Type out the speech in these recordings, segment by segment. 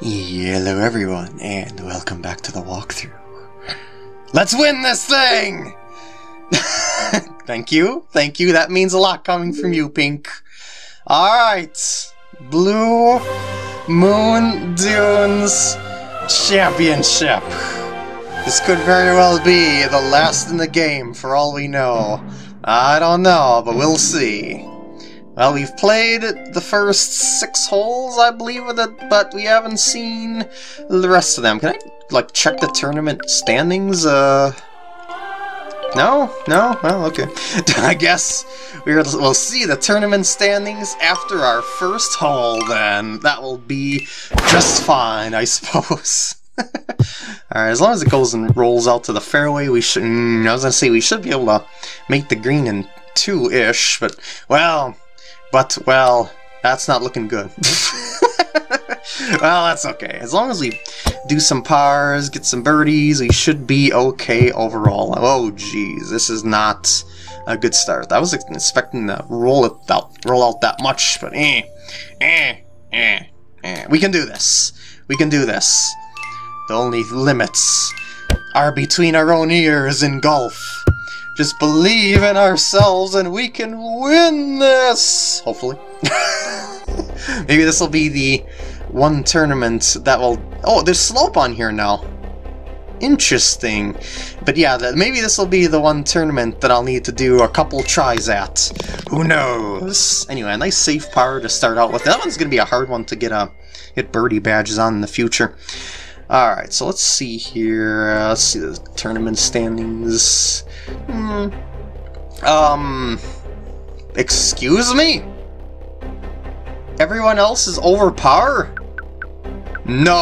Hello everyone, and welcome back to the walkthrough. Let's win this thing! Thank you, thank you. That means a lot coming from you, Pink. Alright, Blue Moon Dunes Championship. This could very well be the last in the game, for all we know. I don't know, but we'll see. Well, we've played the first 6 holes, I believe, with it, but we haven't seen the rest of them. Can I, like, check the tournament standings? No? No? Well, okay. I guess we'll see the tournament standings after our first hole, then. That will be just fine, I suppose. Alright, as long as it goes and rolls out to the fairway, we should... I was gonna say, we should be able to make the green in 2-ish, but, well... well, that's not looking good. Well, that's okay. As long as we do some pars, get some birdies, we should be okay overall. Oh, geez, this is not a good start. I was expecting to roll out that much, but we can do this. We can do this. The only limits are between our own ears in golf. Just believe in ourselves and we can win this! Hopefully. Maybe this will be the one tournament that will... Oh, there's slope on here now. Interesting. But yeah, maybe this will be the one tournament that I'll need to do a couple tries at. Who knows? Anyway, a nice safe par to start out with. That one's going to be a hard one to get birdie badges on in the future. Alright, so let's see here. Let's see the tournament standings. Excuse me? Everyone else is over par? No!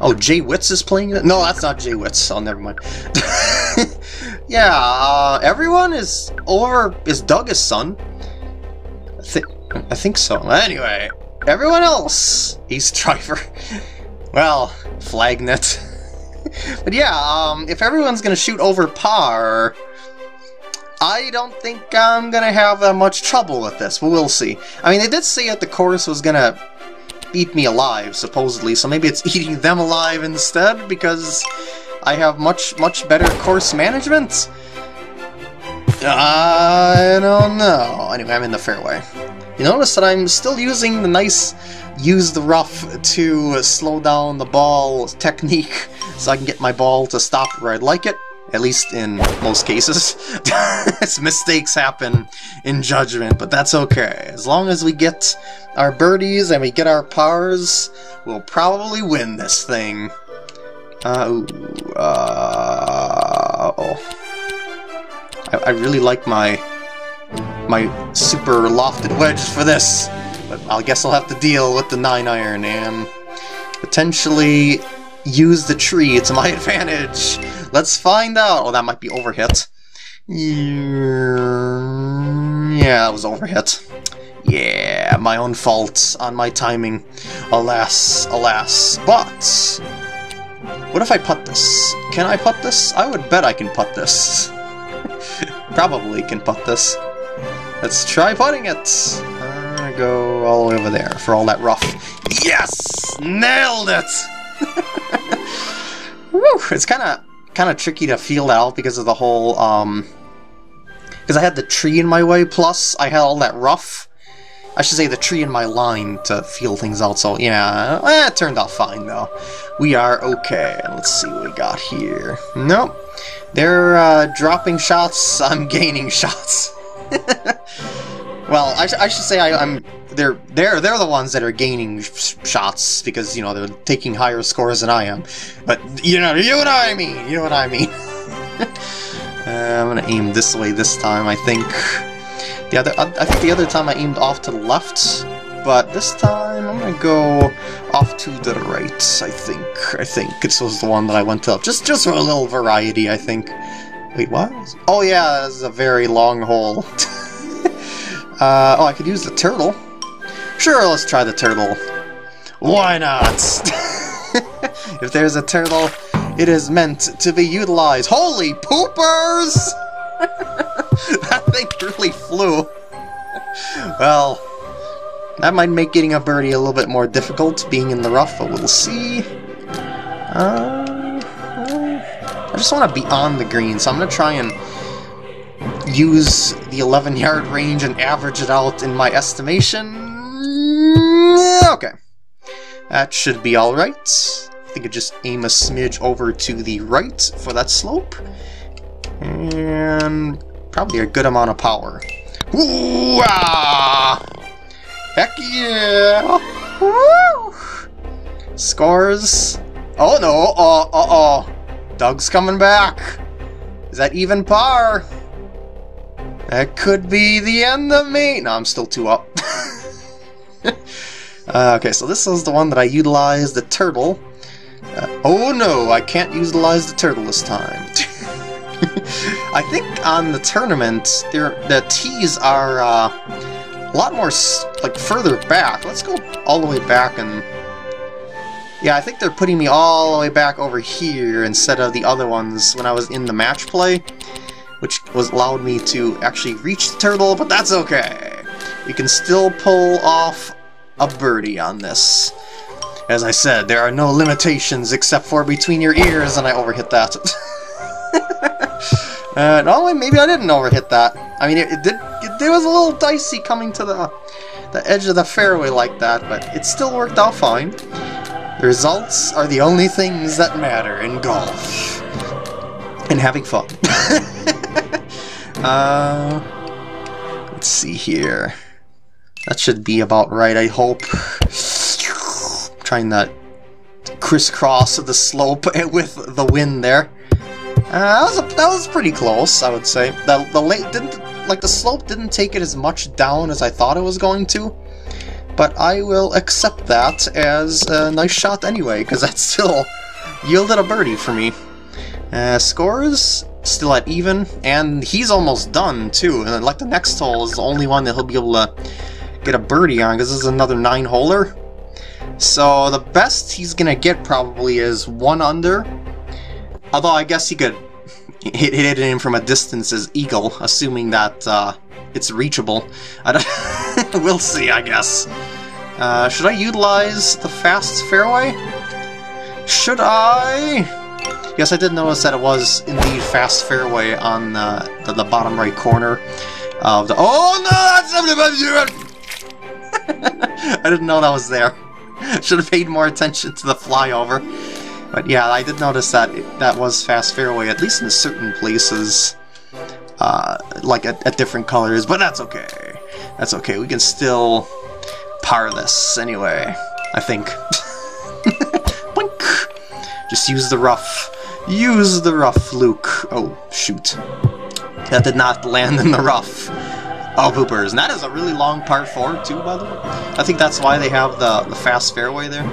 Oh, Jay Witz is playing it? No, that's not Jay Witz. Oh, never mind. Yeah, everyone is over. Is Doug his son? I think so. Anyway. Everyone else, East Driver. Well, Flagnet. But yeah, if everyone's gonna shoot over par, I don't think I'm gonna have that much trouble with this, but we'll see. I mean, they did say that the course was gonna eat me alive, supposedly, so maybe it's eating them alive instead, because I have much, much better course management? I don't know. Anyway, I'm in the fairway. You notice that I'm still using the nice use the rough to slow down the ball technique so I can get my ball to stop where I'd like it, at least in most cases. Mistakes happen in judgment, but that's okay. As long as we get our birdies and we get our pars, we'll probably win this thing. I really like my super lofted wedge for this, but I guess I'll have to deal with the 9-iron and potentially use the tree to my advantage. Let's find out. Oh, that might be overhit. Yeah, it was overhit. Yeah, my own fault on my timing. Alas, alas. But what if I putt this? Can I putt this? I would bet I can putt this. Probably can putt this. Let's try putting it! I'm gonna go all the way over there for all that rough. Yes! Nailed it! Woo! It's kinda tricky to feel that out because of the whole, because I had the tree in my way, plus I had all that rough. I should say the tree in my line to feel things out, so yeah. It turned out fine, though. We are okay. Let's see what we got here. Nope. They're dropping shots, I'm gaining shots. Well, I should say they're the ones that are gaining shots because, you know, they're taking higher scores than I am. But you know what I mean. I'm gonna aim this way this time, I think. I think the other time I aimed off to the left, but this time I'm gonna go off to the right. I think this was the one that I went to, just for a little variety, I think. Wait, what? Oh yeah, that was a very long hole. Oh, I could use the turtle. Sure, let's try the turtle. Why not? If there's a turtle, it is meant to be utilized. Holy poopers! That thing really flew. Well, That might make getting a birdie a little bit more difficult, being in the rough, but we'll see. I just want to be on the green, so I'm going to try and use the 11-yard range and average it out in my estimation. Okay. That should be alright. I think I just aim a smidge over to the right for that slope. And probably a good amount of power. Ooh, ah! Heck yeah! Woo! Scores. Oh no! Oh, oh! Doug's coming back. Is that even par? That could be the end of me. No, I'm still 2 up. Okay, so this is the one that I utilized the turtle. Oh no! I can't utilize the turtle this time. I think on the tournament, the tees are a lot more, like, further back. Let's go all the way back and... yeah, I think they're putting me all the way back over here instead of the other ones when I was in the match play, which allowed me to actually reach the turtle, but that's okay. We can still pull off a birdie on this. As I said, there are no limitations except for between your ears, and I overhit that. No, maybe I didn't overhit that. I mean, it was a little dicey coming to the edge of the fairway like that, but it still worked out fine. The results are the only things that matter in golf. And having fun. Let's see here. That should be about right, I hope. I'm trying that crisscross of the slope with the wind there. That was pretty close, I would say. The slope didn't take it as much down as I thought it was going to, but I will accept that as a nice shot anyway, because that still yielded a birdie for me. Scores still at even, and he's almost done too. And like the next hole is the only one that he'll be able to get a birdie on, because this is another 9-holer. So the best he's gonna get probably is 1 under. Although I guess he could hit it in from a distance as eagle, assuming that it's reachable. We'll see, I guess. Should I utilize the fast fairway? Should I? Yes, I did notice that it was indeed fast fairway on the bottom right corner of the... oh no! That's... I didn't know that was there. Should have paid more attention to the flyover. But yeah, I did notice that that was fast fairway, at least in certain places, like at different colors, but that's okay. That's okay, we can still par this anyway, I think. Boink! Just use the rough. Use the rough, Luke. Oh, shoot. That did not land in the rough. Oh, poopers. And that is a really long par 4, too, by the way. I think that's why they have the fast fairway there.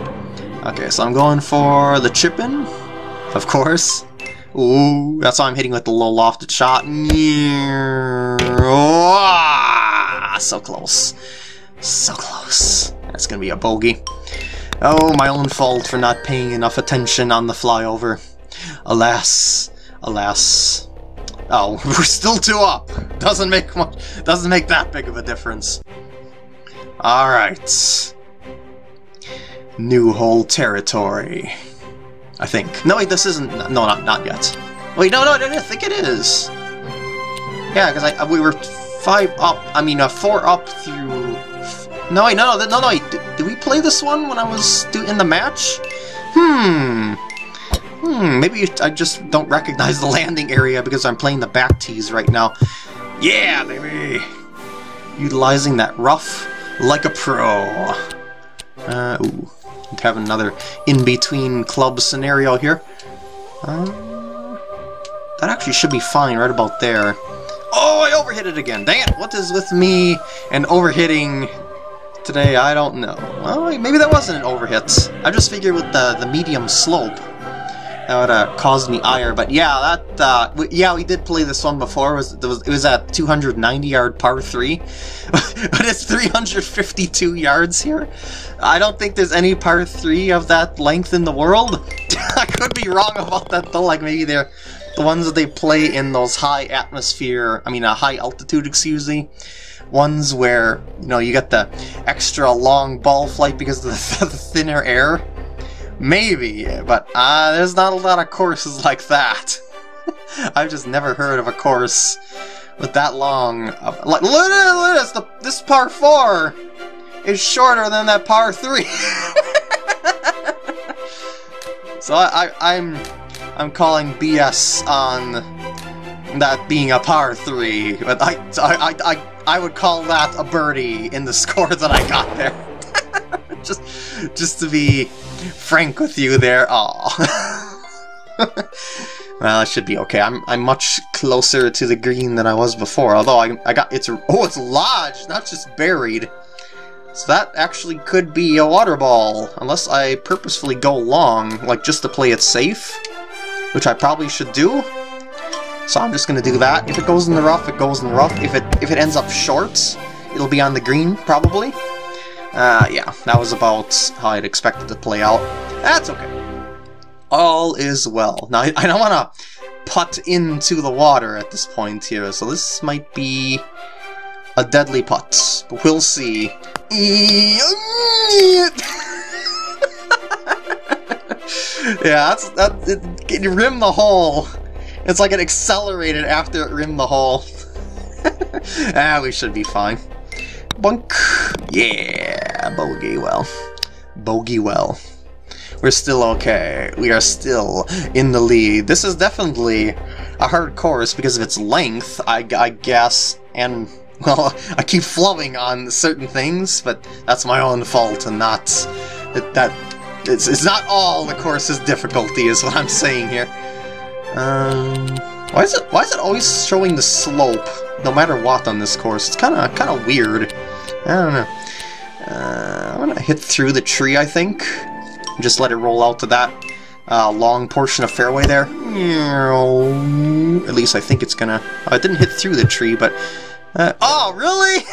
Okay, so I'm going for the chip-in, of course. Ooh, that's why I'm hitting with the low lofted shot. Oh, so close. So close. That's going to be a bogey. Oh, my own fault for not paying enough attention on the flyover. Alas. Alas. Oh, we're still 2 up. Doesn't make that big of a difference. Alright. New hole territory, I think. No, wait, this isn't... no, not yet. Wait, no, I think it is. Yeah, because we were 5 up... I mean, 4 up through... No, wait, no, wait. Did we play this one when I was in the match? Maybe I just don't recognize the landing area because I'm playing the back tees right now. Yeah, baby! Utilizing that rough like a pro. Ooh. Have another in-between club scenario here. That actually should be fine right about there. Oh, I overhit it again. Dang it! What is with me and overhitting today? I don't know. Well, maybe that wasn't an overhit. I just figured with the medium slope that would have caused me ire. But yeah, that we did play this one before. It was at 290-yard par 3, but it's 352 yards here. I don't think there's any par 3 of that length in the world. I could be wrong about that though. Like maybe they're the ones that they play in those high altitude, ones where, you know, you got the extra long ball flight because of the thinner air. Maybe, but there's not a lot of courses like that. I've just never heard of a course with that long of, like, look at this, this par 4 is shorter than that par 3. So I'm calling BS on that being a par 3, but I would call that a birdie in the score that I got there. just to be frank with you there. Aw. Well, it should be okay. I'm much closer to the green than I was before. Although I got it's lodged, not just buried. So that actually could be a water ball, unless I purposefully go long, like just to play it safe, which I probably should do. So I'm just gonna do that. If it goes in the rough, it goes in the rough. If it ends up short, it'll be on the green probably. Yeah, that was about how I'd expect it to play out. That's okay. All is well. Now I don't want to putt into the water at this point here, so this might be a deadly putt. But we'll see. Yeah, it rimmed the hole. It's like it accelerated after it rimmed the hole. We should be fine. Bunk. Yeah, bogey well. Bogey well. We're still okay. We are still in the lead. This is definitely a hard course because of its length, I guess, and... well, I keep flubbing on certain things, but that's my own fault, and not it's not all the course's difficulty is what I'm saying here. Why is it always showing the slope no matter what on this course? It's kind of weird. I don't know. I'm gonna hit through the tree, I think. Just let it roll out to that long portion of fairway there. At least I think it's gonna. Oh, it didn't hit through the tree, but. Oh, really?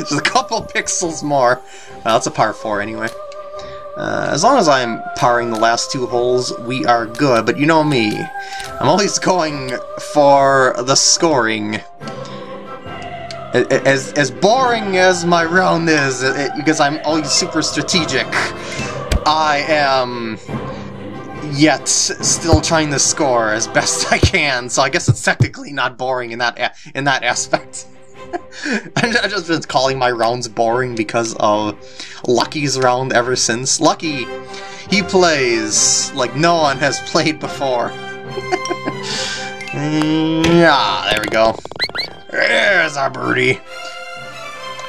Just a couple pixels more. Well, that's a par 4 anyway. As long as I'm parring the last 2 holes, we are good. But you know me. I'm always going for the scoring. As boring as my round is, because I'm always super strategic, I am... yet still trying to score as best I can, so I guess it's technically not boring in that aspect. I've just been calling my rounds boring because of Lucky's round ever since. Lucky, he plays like no one has played before. Yeah, there we go. There's our birdie. I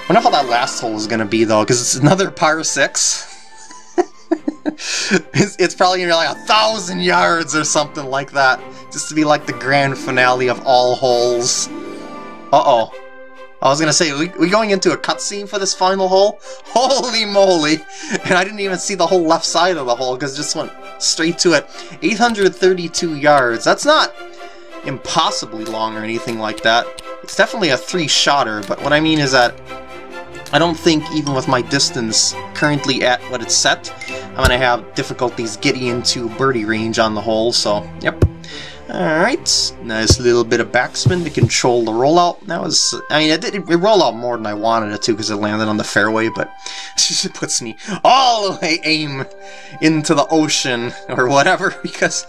wonder how that last hole is gonna be though, because it's another par 6. It's probably gonna be like 1,000 yards or something like that, just to be like the grand finale of all holes. Uh-oh. I was gonna say, we going into a cutscene for this final hole? Holy moly! And I didn't even see the whole left side of the hole, because it just went straight to it. 832 yards. That's not impossibly long or anything like that. It's definitely a 3-shotter, but what I mean is that I don't think, even with my distance currently at what it's set, I'm going to have difficulties getting into birdie range on the hole, so, yep. Alright, nice little bit of backspin to control the rollout. That was, I mean, it rolled out more than I wanted it to because it landed on the fairway, but it puts me all the way aim into the ocean or whatever, because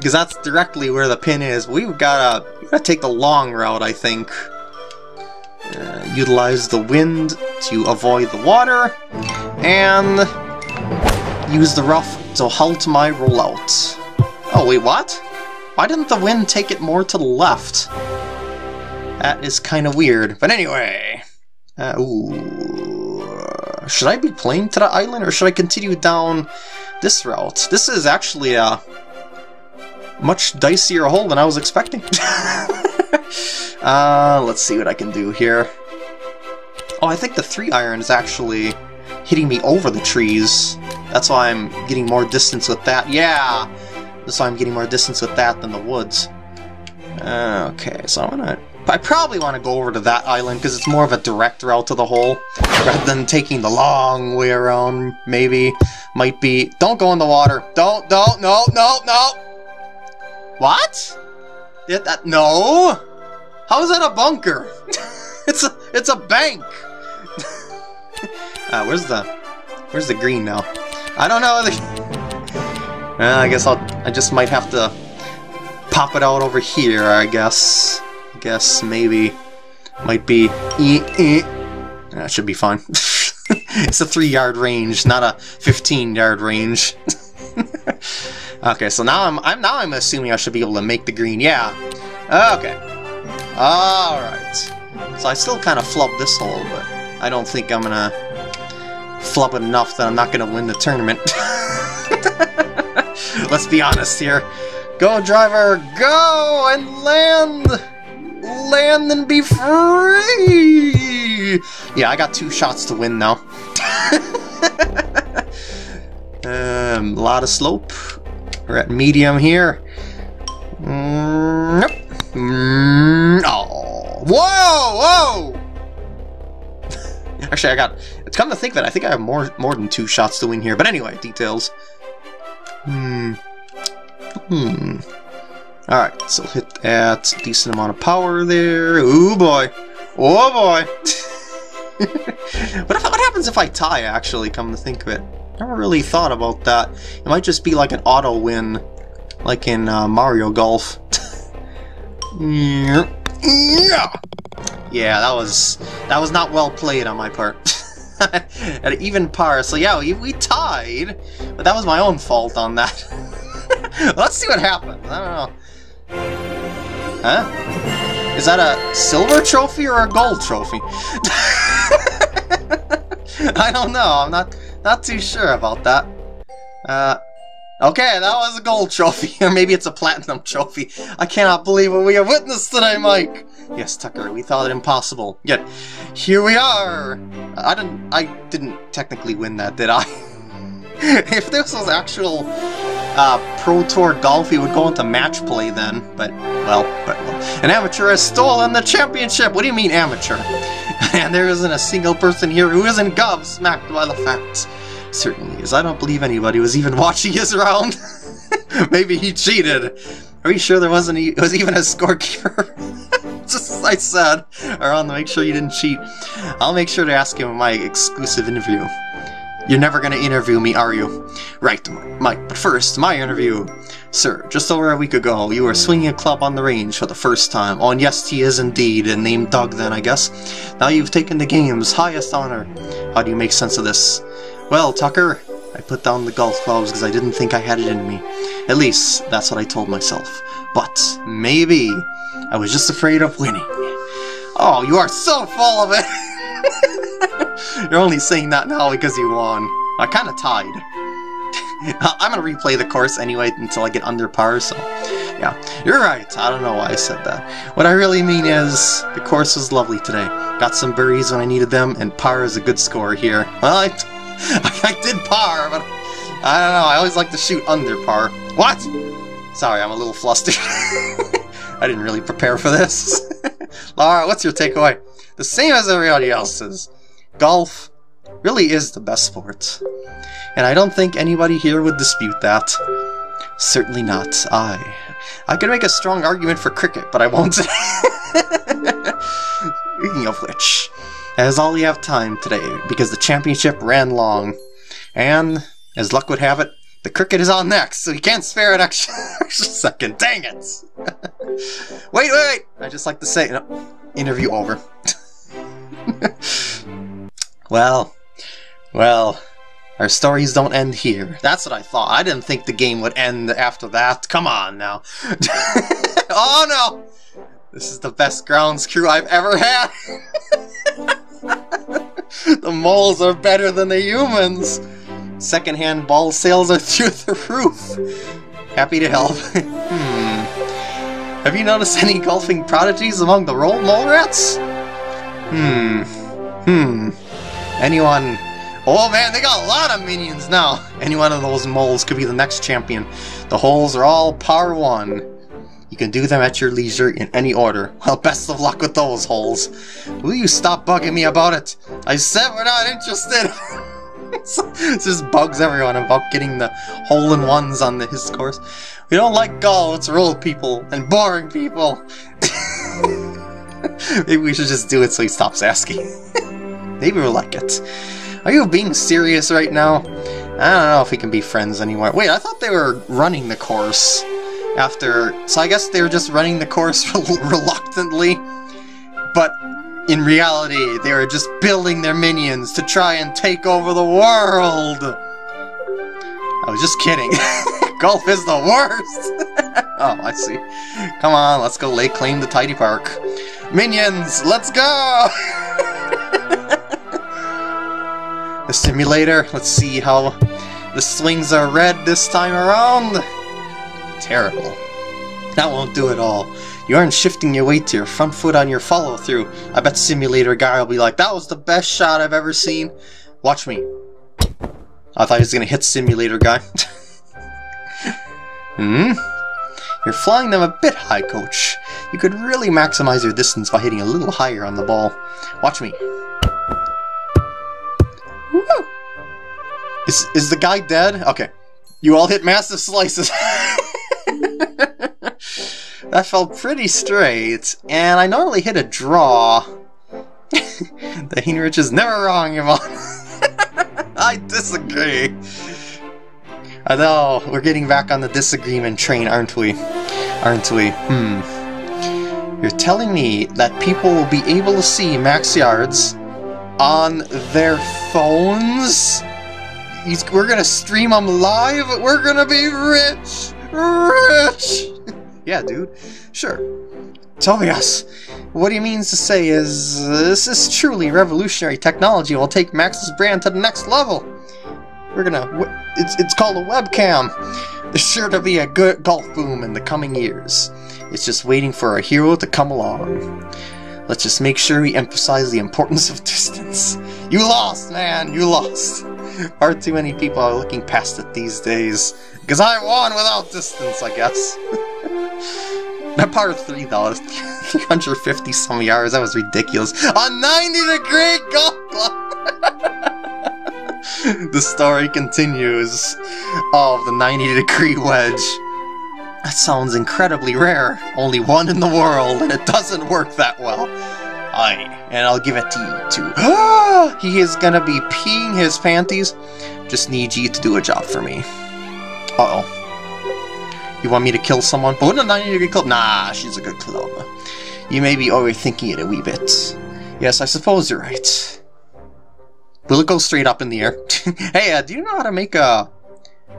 that's directly where the pin is. We've got to take the long route, I think. Utilize the wind to avoid the water, and use the rough to halt my rollout. Oh wait, what? Why didn't the wind take it more to the left? That is kind of weird, but anyway. Ooh. Should I be playing to the island, or should I continue down this route? This is actually a much dicier hole than I was expecting. Let's see what I can do here. Oh, I think the 3-iron is actually hitting me over the trees. That's why I'm getting more distance with that. Yeah! That's why I'm getting more distance with that than the woods. Okay, so I probably want to go over to that island, because it's more of a direct route to the hole, rather than taking the long way around, maybe. Might be... Don't go in the water! Don't, no! What? No! How is that a bunker? It's a bank. Where's the green now? I don't know. I guess I just might have to pop it out over here. I guess maybe might be. That should be fine. It's a 3-yard range, not a 15-yard range. Okay, so now I'm assuming I should be able to make the green. Yeah. Okay. All right. So I still kind of flubbed this hole, but I don't think I'm gonna flub it enough that I'm not gonna win the tournament. Let's be honest here. Go, driver, go and land, land and be free. Yeah, I got 2 shots to win now. A lot of slope. We're at medium here. Nope. Oh, whoa, whoa! Actually, It's come to think of it, I think I have more than 2 shots to win here. But anyway, details. All right, so hit that decent amount of power there. Ooh boy, oh boy. What happens if I tie? Actually, come to think of it, never really thought about that. It might just be like an auto win, like in Mario Golf. Yeah, that was not well played on my part. At an even par, so yeah, we tied, but that was my own fault on that. Let's see what happens. I don't know. Huh? Is that a silver trophy or a gold trophy? I don't know. I'm not too sure about that. Okay, that was a gold trophy, or maybe it's a platinum trophy. I cannot believe what we have witnessed today, Mike. Yes, Tucker, we thought it impossible. Yet, here we are. I didn't technically win that, did I? If this was actual Pro Tour golf, he would go into match play then. But well. An amateur has stolen the championship. What do you mean amateur? And there isn't a single person here who isn't gobsmacked by the facts. Certainly is. I don't believe anybody was even watching his round. Maybe he cheated. Are you sure there wasn't? It was even a scorekeeper. Just as I said, around to make sure you didn't cheat. I'll make sure to ask him in my exclusive interview. You're never going to interview me, are you? Right, Mike, but first, my interview. Sir, just over a week ago, you were swinging a club on the range for the first time. Oh, and yes, he is indeed, and named Doug then, I guess. Now you've taken the game's highest honor. How do you make sense of this? Well, Tucker, I put down the golf clubs because I didn't think I had it in me. At least, that's what I told myself. But maybe I was just afraid of winning. Oh, you are so full of it! You're only saying that now because you won. I kind of tied. I'm going to replay the course anyway until I get under par, so... Yeah, you're right. I don't know why I said that. What I really mean is, the course was lovely today. Got some birdies when I needed them, and par is a good score here. Well, I did par, but... I don't know, I always like to shoot under par. What? Sorry, I'm a little flustered. I didn't really prepare for this. Laura, what's your takeaway? The same as everybody else's. Golf really is the best sport, and I don't think anybody here would dispute that. Certainly not. I could make a strong argument for cricket, but I won't. Speaking of which, that is all we have time today, because the championship ran long, and, as luck would have it, the cricket is on next, so you can't spare an extra second. Dang it! Wait! I just like to say, no, interview over. Well, our stories don't end here. That's what I thought. I didn't think the game would end after that. Come on, now. Oh, no! This is the best grounds crew I've ever had. The moles are better than the humans. Secondhand ball sales are through the roof. Happy to help. Have you noticed any golfing prodigies among the mole rats? Anyone... Oh man, they got a lot of minions now! Any one of those moles could be the next champion. The holes are all par 1. You can do them at your leisure in any order. Well, best of luck with those holes. Will you stop bugging me about it? I said we're not interested! It just bugs everyone about getting the hole-in-ones on his course. We don't like golf, it's old people and boring people. Maybe we should just do it so he stops asking. Maybe we'll like it. Are you being serious right now? I don't know if we can be friends anymore. Wait, I thought they were running the course after... So I guess they were just running the course reluctantly, but in reality, they were just building their minions to try and take over the world! I was just kidding. Golf is the worst! Oh, I see. Come on, let's go lay claim to Tidy Park. Minions, let's go! The simulator, let's see how the swings are red this time around. Terrible. That won't do it all. You aren't shifting your weight to your front foot on your follow-through. I bet Simulator Guy will be like, that was the best shot I've ever seen. Watch me. I thought he was gonna hit Simulator Guy. Hmm? You're flying them a bit high, coach. You could really maximize your distance by hitting a little higher on the ball. Watch me. Woo! Is the guy dead? Okay. You all hit massive slices. That felt pretty straight, and I normally hit a draw. The Heinrich is never wrong, Yvonne. I disagree. I know, we're getting back on the disagreement train, aren't we? Aren't we? You're telling me that people will be able to see Max Yards on their phones? We're gonna stream them live? We're gonna be rich! Rich! Yeah, dude. Sure. Tobias, what he means to say is, this is truly revolutionary technology. We'll take Max's brand to the next level. We're gonna... It's called a webcam. There's sure to be a good golf boom in the coming years. It's just waiting for a hero to come along. Let's just make sure we emphasize the importance of distance. You lost, man! You lost. Far too many people are looking past it these days. Because I won without distance, I guess. That par 3 though, 350 some yards, that was ridiculous. A 90-degree golf club! The story continues of the 90-degree wedge. That sounds incredibly rare. Only one in the world, and it doesn't work that well. Aye, and I'll give it to you too. He is gonna be peeing his panties. Just need you to do a job for me. Uh-oh. You want me to kill someone? But wouldn't a 90-degree club? Nah, she's a good club. You may be overthinking it a wee bit. Yes, I suppose you're right. Will it go straight up in the air? Hey, do you know how to make a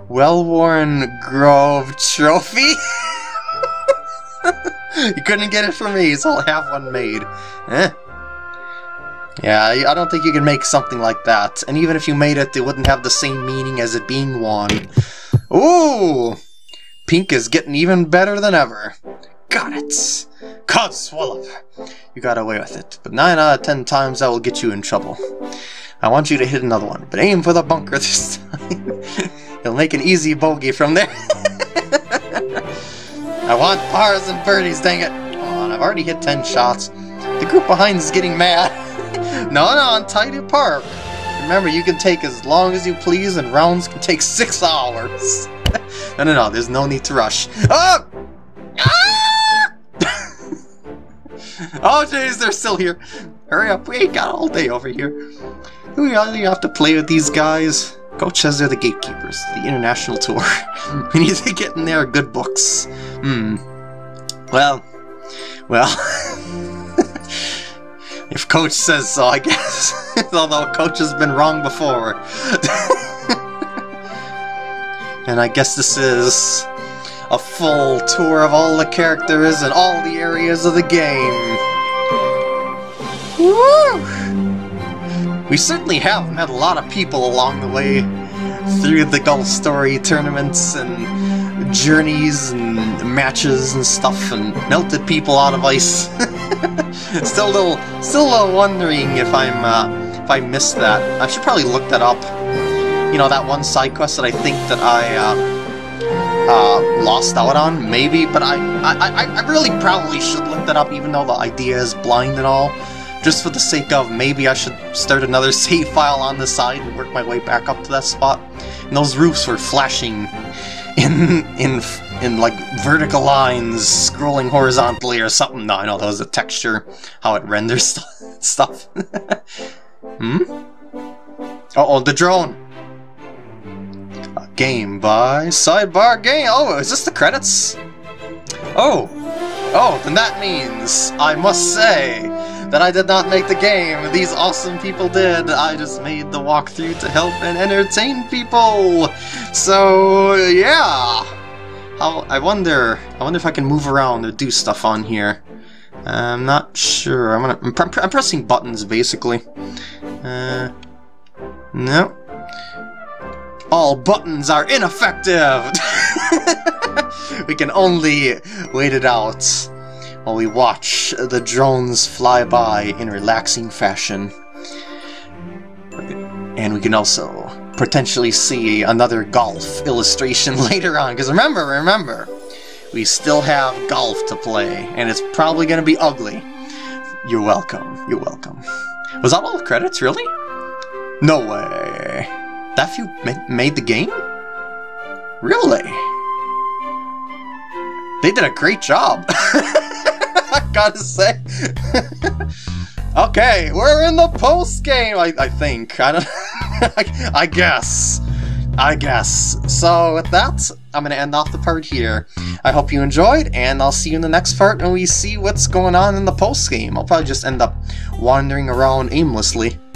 well-worn Grove trophy? You couldn't get it from me, so I'll have one made. Eh? Yeah, I don't think you can make something like that. And even if you made it, it wouldn't have the same meaning as it being won. Ooh! Pink is getting even better than ever. Got it. God swallow. You got away with it, but 9 out of 10 times that will get you in trouble. I want you to hit another one, but aim for the bunker this time. You'll make an easy bogey from there. I want pars and birdies, dang it. Come on, I've already hit 10 shots. The group behind is getting mad. No, on Tidy Park. Remember, you can take as long as you please, and rounds can take 6 hours. No, there's no need to rush. Oh! Ah! Oh, jeez, they're still here. Hurry up, we ain't got all day over here. Do we really have to play with these guys? Coach says they're the gatekeepers of the international tour. We need to get in their good books. Well. If Coach says so, I guess. Although Coach has been wrong before. And I guess this is a full tour of all the characters and all the areas of the game. Woo! We certainly have met a lot of people along the way through the Golf Story tournaments and journeys and matches and stuff, and melted people out of ice. Still a little wondering if I missed that. I should probably look that up. You know, that one side quest that I think that I lost out on, maybe, but I really probably should look that up, even though the idea is blind and all. Just for the sake of, maybe I should start another save file on the side and work my way back up to that spot. And those roofs were flashing in in like vertical lines scrolling horizontally or something. No, I know that was the texture, how it renders stuff. Uh-oh, the drone! A game by Sidebar Game! Oh, is this the credits? Oh! Oh, then that means, I must say, that I did not make the game. These awesome people did. I just made the walkthrough to help and entertain people. So, yeah. I wonder if I can move around or do stuff on here. I'm not sure. I'm pressing buttons, basically. No. All buttons are ineffective! We can only wait it out while we watch the drones fly by in relaxing fashion. And we can also potentially see another golf illustration later on, because remember, we still have golf to play, and it's probably going to be ugly. You're welcome, you're welcome. Was that all the credits, really? No way. That few made the game? Really? They did a great job. I gotta say. Okay, we're in the post game. I think. I don't. I guess. I guess. So with that, I'm gonna end off the part here. I hope you enjoyed, and I'll see you in the next part when we see what's going on in the post game. I'll probably just end up wandering around aimlessly.